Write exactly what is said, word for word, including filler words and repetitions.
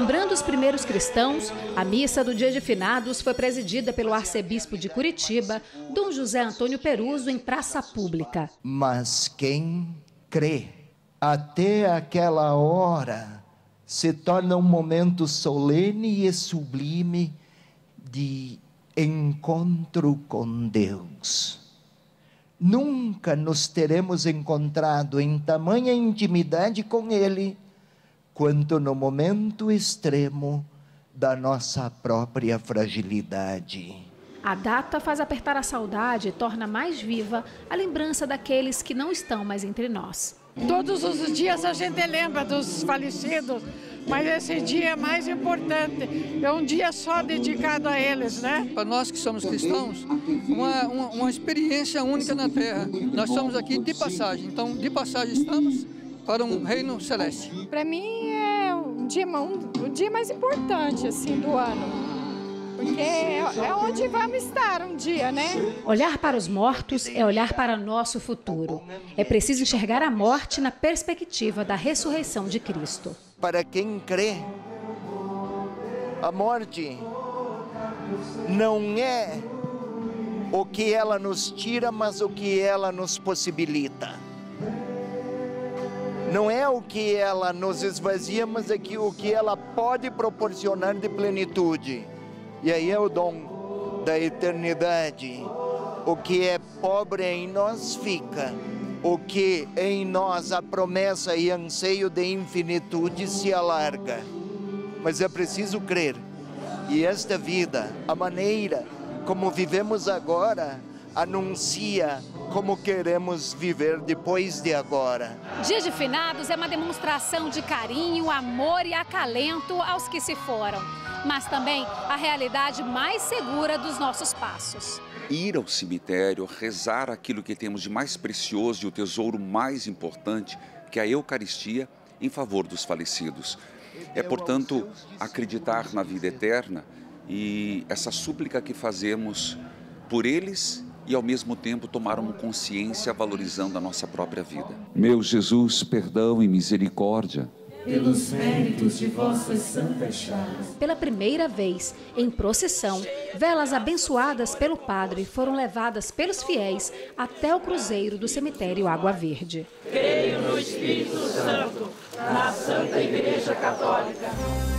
Lembrando os primeiros cristãos, a missa do Dia de Finados foi presidida pelo arcebispo de Curitiba, Dom José Antônio Peruzzo, em praça pública. Mas quem crê até aquela hora se torna um momento solene e sublime de encontro com Deus. Nunca nos teremos encontrado em tamanha intimidade com Ele quanto no momento extremo da nossa própria fragilidade. A data faz apertar a saudade e torna mais viva a lembrança daqueles que não estão mais entre nós. Todos os dias a gente lembra dos falecidos, mas esse dia é mais importante, é um dia só dedicado a eles, né? Para nós que somos cristãos, uma, uma, uma experiência única na Terra. Nós estamos aqui de passagem, então de passagem estamos para um reino celeste. Para mim é o dia, um, o dia mais importante assim, do ano, porque é onde vamos estar um dia, né? Olhar para os mortos é olhar para nosso futuro. É preciso enxergar a morte na perspectiva da ressurreição de Cristo. Para quem crê, a morte não é o que ela nos tira, mas o que ela nos possibilita. Não é o que ela nos esvazia, mas é que o que ela pode proporcionar de plenitude. E aí é o dom da eternidade. O que é pobre em nós fica. O que em nós a promessa e anseio de infinitude se alarga. Mas é preciso crer. E esta vida, a maneira como vivemos agora, anuncia como queremos viver depois de agora. Dia de Finados é uma demonstração de carinho, amor e acalento aos que se foram, mas também a realidade mais segura dos nossos passos. Ir ao cemitério, rezar aquilo que temos de mais precioso e o tesouro mais importante, que é a Eucaristia, em favor dos falecidos. É, portanto, acreditar na vida eterna e essa súplica que fazemos por eles e, ao mesmo tempo, tomar uma consciência valorizando a nossa própria vida. Meu Jesus, perdão e misericórdia pelos méritos de vossas santas chagas. Pela primeira vez, em procissão, velas abençoadas pelo padre foram levadas pelos fiéis até o cruzeiro do cemitério Água Verde. Creio no Espírito Santo, na Santa Igreja Católica.